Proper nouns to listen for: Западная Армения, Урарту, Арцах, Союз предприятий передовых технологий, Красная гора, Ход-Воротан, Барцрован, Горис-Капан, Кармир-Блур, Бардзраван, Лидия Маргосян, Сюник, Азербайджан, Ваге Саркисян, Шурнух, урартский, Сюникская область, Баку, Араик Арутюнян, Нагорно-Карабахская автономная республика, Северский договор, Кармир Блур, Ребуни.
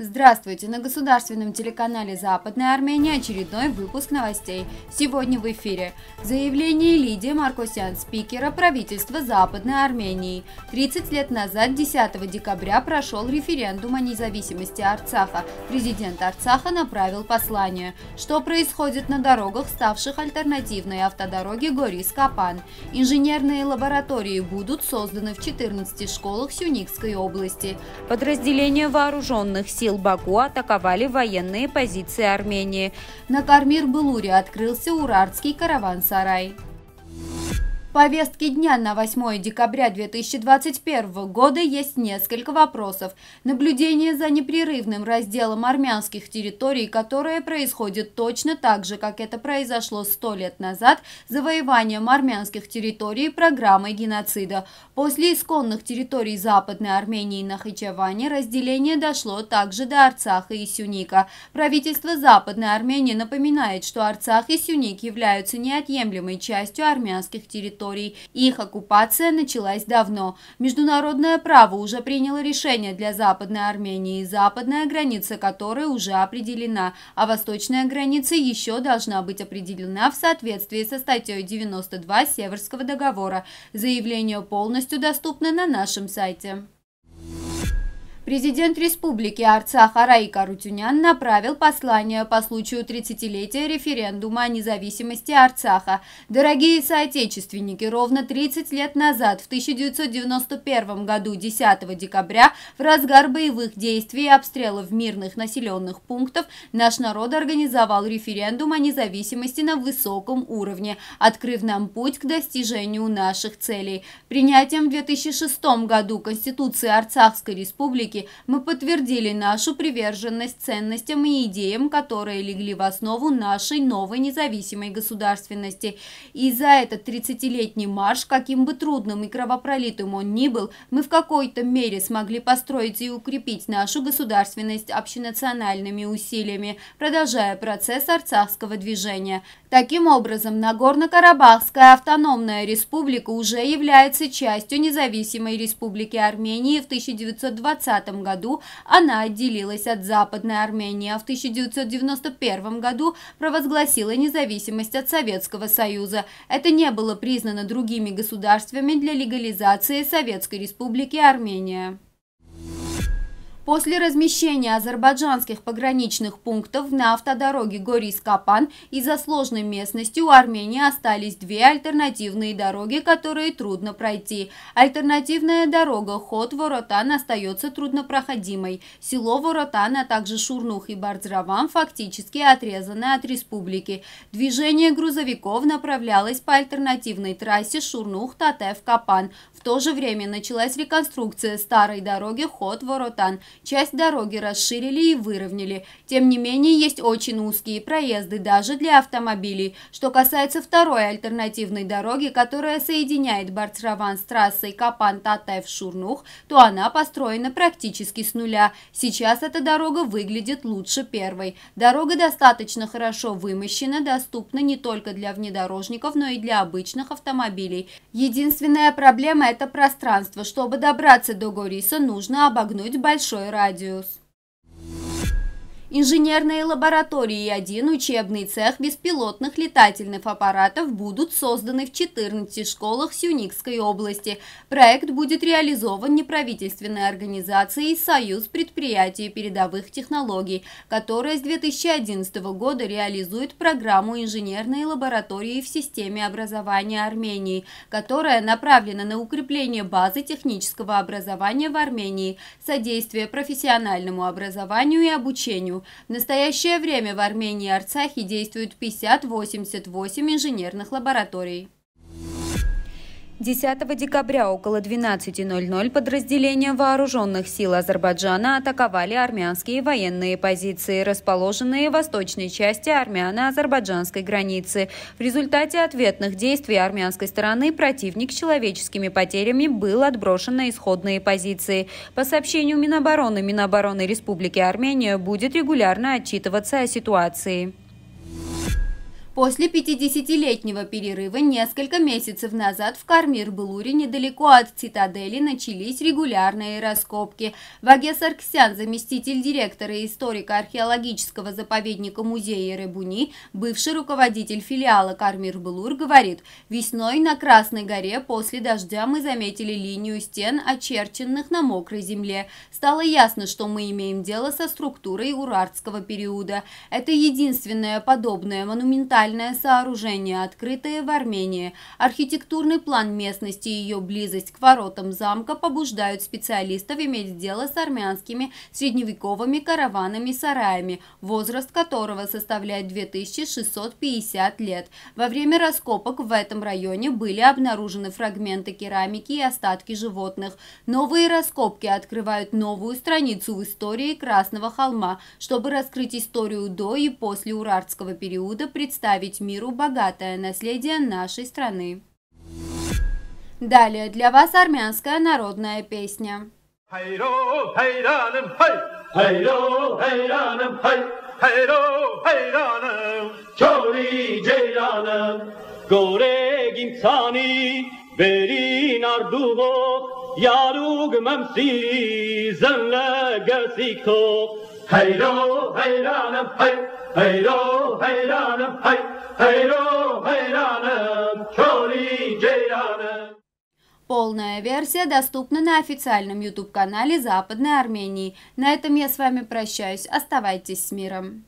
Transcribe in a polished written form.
Здравствуйте! На государственном телеканале «Западная Армения» очередной выпуск новостей. Сегодня в эфире заявление Лидии Маргосян, спикера правительства Западной Армении. 30 лет назад, 10 декабря, прошел референдум о независимости Арцаха. Президент Арцаха направил послание. Что происходит на дорогах, ставших альтернативной автодороге Горис-Капан? Инженерные лаборатории будут созданы в 14 школах Сюникской области. Подразделения вооруженных сил Баку атаковали военные позиции Армении. На Кармир Блуре открылся урартский караван-сарай. Повестки дня на 8 декабря 2021 года есть несколько вопросов. Наблюдение за непрерывным разделом армянских территорий, которое происходит точно так же, как это произошло 100 лет назад, завоеванием армянских территорий программой геноцида. После исконных территорий Западной Армении и Нахичевани разделение дошло также до Арцаха и Сюника. Правительство Западной Армении напоминает, что Арцах и Сюник являются неотъемлемой частью армянских территорий. Их оккупация началась давно. Международное право уже приняло решение для Западной Армении, западная граница которой уже определена, а восточная граница еще должна быть определена в соответствии со статьей 92 Северского договора. Заявление полностью доступно на нашем сайте. Президент Республики Арцах Араик Арутюнян направил послание по случаю 30-летия референдума о независимости Арцаха. Дорогие соотечественники, ровно 30 лет назад, в 1991 году, 10 декабря, в разгар боевых действий и обстрелов мирных населенных пунктов, наш народ организовал референдум о независимости на высоком уровне, открыв нам путь к достижению наших целей. Принятием в 2006 году Конституции Арцахской Республики мы подтвердили нашу приверженность ценностям и идеям, которые легли в основу нашей новой независимой государственности. И за этот 30-летний марш, каким бы трудным и кровопролитым он ни был, мы в какой-то мере смогли построить и укрепить нашу государственность общенациональными усилиями, продолжая процесс арцахского движения. Таким образом, Нагорно-Карабахская автономная республика уже является частью независимой республики Армении. В 1920 году она отделилась от Западной Армении, а в 1991 году провозгласила независимость от Советского Союза. Это не было признано другими государствами для легализации Советской Республики Армения. После размещения азербайджанских пограничных пунктов на автодороге Горис-Капан из-за сложной местности у Армении остались две альтернативные дороги, которые трудно пройти. Альтернативная дорога Ход-Воротан остается труднопроходимой. Село Воротан, а также Шурнух и Бардзраван фактически отрезаны от республики. Движение грузовиков направлялось по альтернативной трассе Шурнух-Татев-Капан. В то же время началась реконструкция старой дороги Ход-Воротан. Часть дороги расширили и выровняли. Тем не менее, есть очень узкие проезды даже для автомобилей. Что касается второй альтернативной дороги, которая соединяет Барцрован с трассой Капан-Татаев-Шурнух, то она построена практически с нуля. Сейчас эта дорога выглядит лучше первой. Дорога достаточно хорошо вымощена, доступна не только для внедорожников, но и для обычных автомобилей. Единственная проблема – это пространство. Чтобы добраться до Гориса, нужно обогнуть большой радиус. Инженерные лаборатории и один учебный цех беспилотных летательных аппаратов будут созданы в 14 школах Сюникской области. Проект будет реализован неправительственной организацией «Союз предприятий передовых технологий», которая с 2011 года реализует программу инженерной лаборатории в системе образования Армении, которая направлена на укрепление базы технического образования в Армении, содействие профессиональному образованию и обучению. В настоящее время в Армении и Арцахе действуют 50-88 инженерных лабораторий. 10 декабря около 12:00 подразделения вооруженных сил Азербайджана атаковали армянские военные позиции, расположенные в восточной части армяно-азербайджанской границы. В результате ответных действий армянской стороны противник с человеческими потерями был отброшен на исходные позиции. По сообщению Минобороны, Республики Армения будет регулярно отчитываться о ситуации. После 50-летнего перерыва несколько месяцев назад в Кармир-Блуре недалеко от цитадели начались регулярные раскопки. Ваге Саркисян, заместитель директора и историко-археологического заповедника музея Ребуни, бывший руководитель филиала Кармир-Блур, говорит, весной на Красной горе после дождя мы заметили линию стен, очерченных на мокрой земле. Стало ясно, что мы имеем дело со структурой урартского периода. Это единственное подобное монументальное сооружение, открытое в Армении. Архитектурный план местности и ее близость к воротам замка побуждают специалистов иметь дело с армянскими средневековыми караванами-сараями, возраст которого составляет 2650 лет. Во время раскопок в этом районе были обнаружены фрагменты керамики и остатки животных. Новые раскопки открывают новую страницу в истории Красного холма, чтобы раскрыть историю до и после урартского периода, представить миру богатое наследие нашей страны. Далее для вас армянская народная песня. Hayro hayranım hay hayro hayranım çori ceyranım. Полная версия доступна на официальном YouTube-канале Западной Армении. На этом я с вами прощаюсь. Оставайтесь с миром.